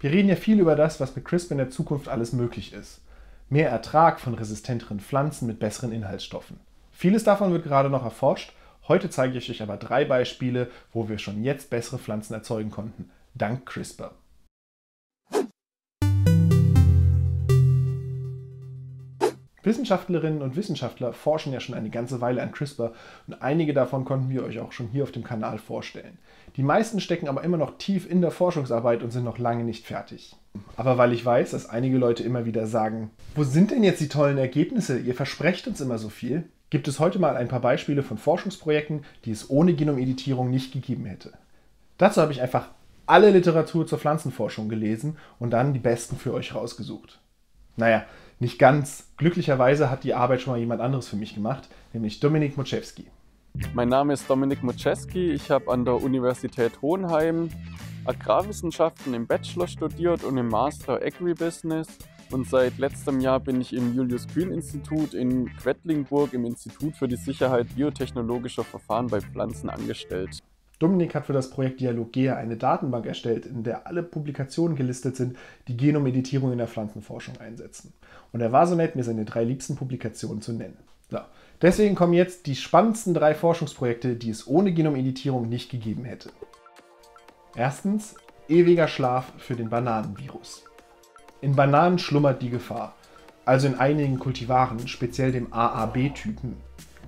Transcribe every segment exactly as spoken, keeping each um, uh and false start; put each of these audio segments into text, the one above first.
Wir reden ja viel über das, was mit CRISPR in der Zukunft alles möglich ist. Mehr Ertrag von resistenteren Pflanzen mit besseren Inhaltsstoffen. Vieles davon wird gerade noch erforscht. Heute zeige ich euch aber drei Beispiele, wo wir schon jetzt bessere Pflanzen erzeugen konnten, dank CRISPR. Wissenschaftlerinnen und Wissenschaftler forschen ja schon eine ganze Weile an CRISPR und einige davon konnten wir euch auch schon hier auf dem Kanal vorstellen. Die meisten stecken aber immer noch tief in der Forschungsarbeit und sind noch lange nicht fertig. Aber weil ich weiß, dass einige Leute immer wieder sagen, wo sind denn jetzt die tollen Ergebnisse? Ihr versprecht uns immer so viel. Gibt es heute mal ein paar Beispiele von Forschungsprojekten, die es ohne Genomeditierung nicht gegeben hätte. Dazu habe ich einfach alle Literatur zur Pflanzenforschung gelesen und dann die besten für euch rausgesucht. Naja, nicht ganz. Glücklicherweise hat die Arbeit schon mal jemand anderes für mich gemacht, nämlich Dominik Motschewski. Mein Name ist Dominik Motschewski. Ich habe an der Universität Hohenheim Agrarwissenschaften im Bachelor studiert und im Master Agribusiness. Und seit letztem Jahr bin ich im Julius-Kühn-Institut in Quedlinburg im Institut für die Sicherheit biotechnologischer Verfahren bei Pflanzen angestellt. Dominik hat für das Projekt Dialog G E A eine Datenbank erstellt, in der alle Publikationen gelistet sind, die Genomeditierung in der Pflanzenforschung einsetzen. Und er war so nett, mir seine drei liebsten Publikationen zu nennen. So, deswegen kommen jetzt die spannendsten drei Forschungsprojekte, die es ohne Genomeditierung nicht gegeben hätte. Erstens, ewiger Schlaf für den Bananenvirus. In Bananen schlummert die Gefahr, also in einigen Kultivaren, speziell dem A A B-Typen.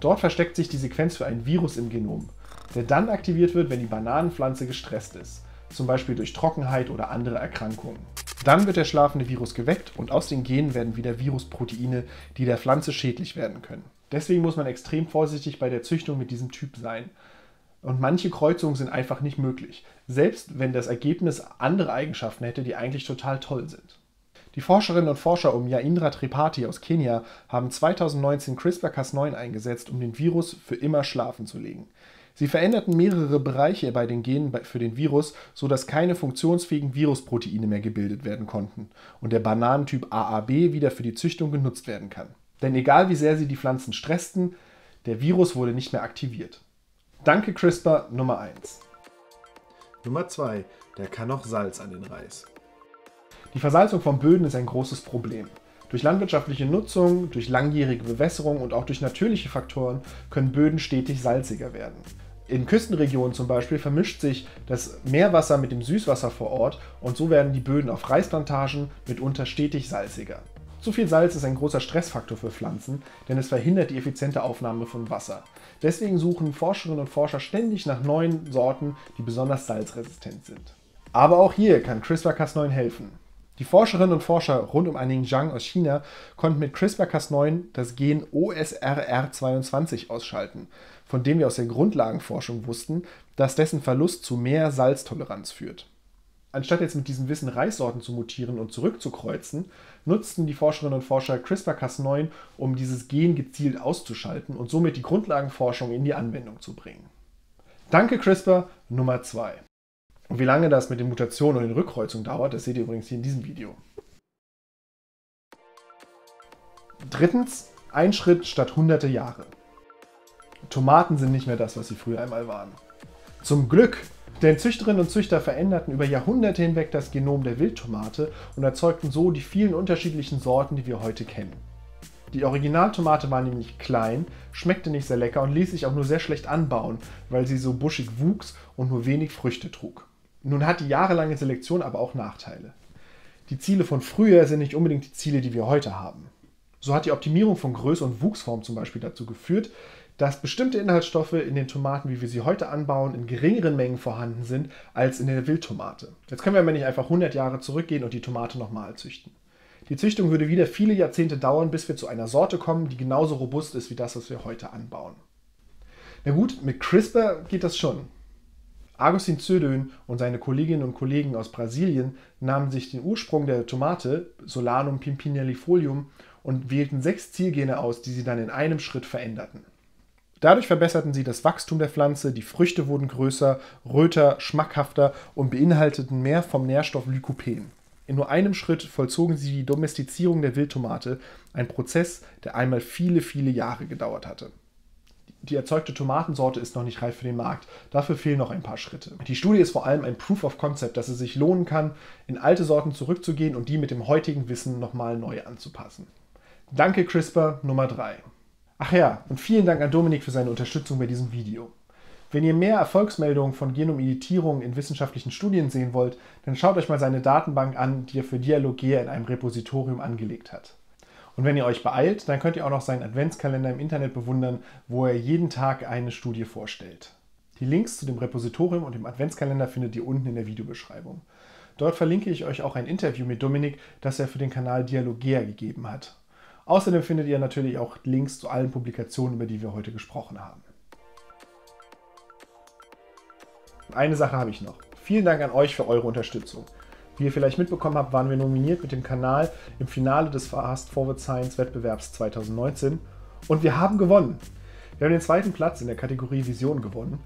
Dort versteckt sich die Sequenz für ein Virus im Genom, der dann aktiviert wird, wenn die Bananenpflanze gestresst ist, zum Beispiel durch Trockenheit oder andere Erkrankungen. Dann wird der schlafende Virus geweckt und aus den Genen werden wieder Virusproteine, die der Pflanze schädlich werden können. Deswegen muss man extrem vorsichtig bei der Züchtung mit diesem Typ sein. Und manche Kreuzungen sind einfach nicht möglich, selbst wenn das Ergebnis andere Eigenschaften hätte, die eigentlich total toll sind. Die Forscherinnen und Forscher um Yair Indra Tripathi aus Kenia haben zweitausendneunzehn CRISPR Cas neun eingesetzt, um den Virus für immer schlafen zu legen. Sie veränderten mehrere Bereiche bei den Genen für den Virus, sodass keine funktionsfähigen Virusproteine mehr gebildet werden konnten und der Bananentyp A A B wieder für die Züchtung genutzt werden kann. Denn egal wie sehr sie die Pflanzen stressten, der Virus wurde nicht mehr aktiviert. Danke CRISPR Nummer eins. Nummer zwei. Der kann auch Salz an den Reis. Die Versalzung von Böden ist ein großes Problem. Durch landwirtschaftliche Nutzung, durch langjährige Bewässerung und auch durch natürliche Faktoren können Böden stetig salziger werden. In Küstenregionen zum Beispiel vermischt sich das Meerwasser mit dem Süßwasser vor Ort und so werden die Böden auf Reisplantagen mitunter stetig salziger. Zu viel Salz ist ein großer Stressfaktor für Pflanzen, denn es verhindert die effiziente Aufnahme von Wasser. Deswegen suchen Forscherinnen und Forscher ständig nach neuen Sorten, die besonders salzresistent sind. Aber auch hier kann CRISPR Cas neun helfen. Die Forscherinnen und Forscher rund um einen Zhang aus China konnten mit CRISPR Cas neun das Gen O S R R zweiundzwanzig ausschalten, von dem wir aus der Grundlagenforschung wussten, dass dessen Verlust zu mehr Salztoleranz führt. Anstatt jetzt mit diesem Wissen Reissorten zu mutieren und zurückzukreuzen, nutzten die Forscherinnen und Forscher CRISPR Cas neun, um dieses Gen gezielt auszuschalten und somit die Grundlagenforschung in die Anwendung zu bringen. Danke CRISPR Nummer zwei. Und wie lange das mit den Mutationen und den Rückkreuzungen dauert, das seht ihr übrigens hier in diesem Video. Drittens, ein Schritt statt hunderte Jahre. Tomaten sind nicht mehr das, was sie früher einmal waren. Zum Glück, denn Züchterinnen und Züchter veränderten über Jahrhunderte hinweg das Genom der Wildtomate und erzeugten so die vielen unterschiedlichen Sorten, die wir heute kennen. Die Originaltomate war nämlich klein, schmeckte nicht sehr lecker und ließ sich auch nur sehr schlecht anbauen, weil sie so buschig wuchs und nur wenig Früchte trug. Nun hat die jahrelange Selektion aber auch Nachteile. Die Ziele von früher sind nicht unbedingt die Ziele, die wir heute haben. So hat die Optimierung von Größe und Wuchsform zum Beispiel dazu geführt, dass bestimmte Inhaltsstoffe in den Tomaten, wie wir sie heute anbauen, in geringeren Mengen vorhanden sind als in der Wildtomate. Jetzt können wir aber nicht einfach hundert Jahre zurückgehen und die Tomate nochmal züchten. Die Züchtung würde wieder viele Jahrzehnte dauern, bis wir zu einer Sorte kommen, die genauso robust ist wie das, was wir heute anbauen. Na gut, mit CRISPR geht das schon. Agustin Zödön und seine Kolleginnen und Kollegen aus Brasilien nahmen sich den Ursprung der Tomate, Solanum pimpinellifolium, und wählten sechs Zielgene aus, die sie dann in einem Schritt veränderten. Dadurch verbesserten sie das Wachstum der Pflanze, die Früchte wurden größer, röter, schmackhafter und beinhalteten mehr vom Nährstoff Lycopen. In nur einem Schritt vollzogen sie die Domestizierung der Wildtomate, ein Prozess, der einmal viele, viele Jahre gedauert hatte. die erzeugte Tomatensorte ist noch nicht reif für den Markt. Dafür fehlen noch ein paar Schritte. Die Studie ist vor allem ein Proof of Concept, dass es sich lohnen kann, in alte Sorten zurückzugehen und die mit dem heutigen Wissen nochmal neu anzupassen. Danke CRISPR Nummer drei. Ach ja, und vielen Dank an Dominik für seine Unterstützung bei diesem Video. Wenn ihr mehr Erfolgsmeldungen von Genomeditierung in wissenschaftlichen Studien sehen wollt, dann schaut euch mal seine Datenbank an, die er für Dialog G E A in einem Repositorium angelegt hat. Und wenn ihr euch beeilt, dann könnt ihr auch noch seinen Adventskalender im Internet bewundern, wo er jeden Tag eine Studie vorstellt. Die Links zu dem Repositorium und dem Adventskalender findet ihr unten in der Videobeschreibung. Dort verlinke ich euch auch ein Interview mit Dominik, das er für den Kanal Dialog G E A gegeben hat. Außerdem findet ihr natürlich auch Links zu allen Publikationen, über die wir heute gesprochen haben. Eine Sache habe ich noch. Vielen Dank an euch für eure Unterstützung. Wie ihr vielleicht mitbekommen habt, waren wir nominiert mit dem Kanal im Finale des Fast Forward Science Wettbewerbs zweitausendneunzehn und wir haben gewonnen. Wir haben den zweiten Platz in der Kategorie Vision gewonnen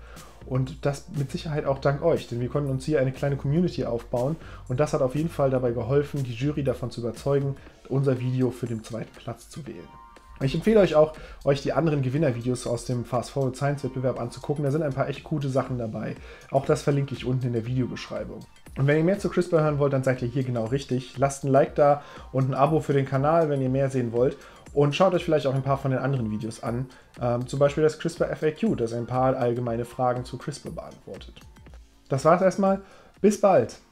und das mit Sicherheit auch dank euch, denn wir konnten uns hier eine kleine Community aufbauen und das hat auf jeden Fall dabei geholfen, die Jury davon zu überzeugen, unser Video für den zweiten Platz zu wählen. Ich empfehle euch auch, euch die anderen Gewinnervideos aus dem Fast Forward Science Wettbewerb anzugucken. Da sind ein paar echt coole Sachen dabei. Auch das verlinke ich unten in der Videobeschreibung. Und wenn ihr mehr zu CRISPR hören wollt, dann seid ihr hier genau richtig. Lasst ein Like da und ein Abo für den Kanal, wenn ihr mehr sehen wollt. Und schaut euch vielleicht auch ein paar von den anderen Videos an. Ähm, zum Beispiel das CRISPR F A Q, das ein paar allgemeine Fragen zu CRISPR beantwortet. Das war's erstmal. Bis bald!